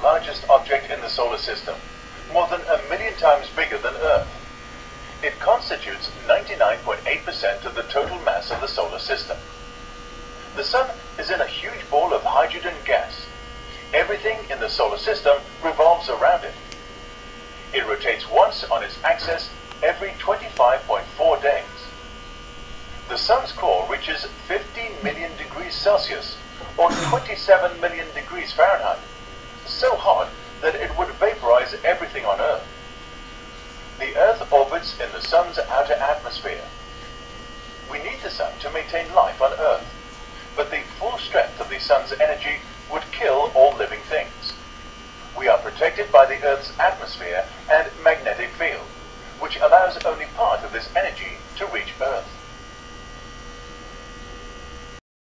the largest object in the solar system, more than 1 million times bigger than Earth. It constitutes 99.8% of the total mass of the solar system. The Sun is in a huge ball of hydrogen gas. Everything in the solar system revolves around it. It rotates once on its axis every 25.4 days. The Sun's core reaches 15 million degrees Celsius, or 27 million degrees Fahrenheit, so hot that it would vaporize everything on Earth. The Earth orbits in the Sun's outer atmosphere. We need the Sun to maintain life on Earth, but the full strength of the Sun's energy would kill all living things. We are protected by the Earth's atmosphere and magnetic field, which allows only part of this energy to reach Earth.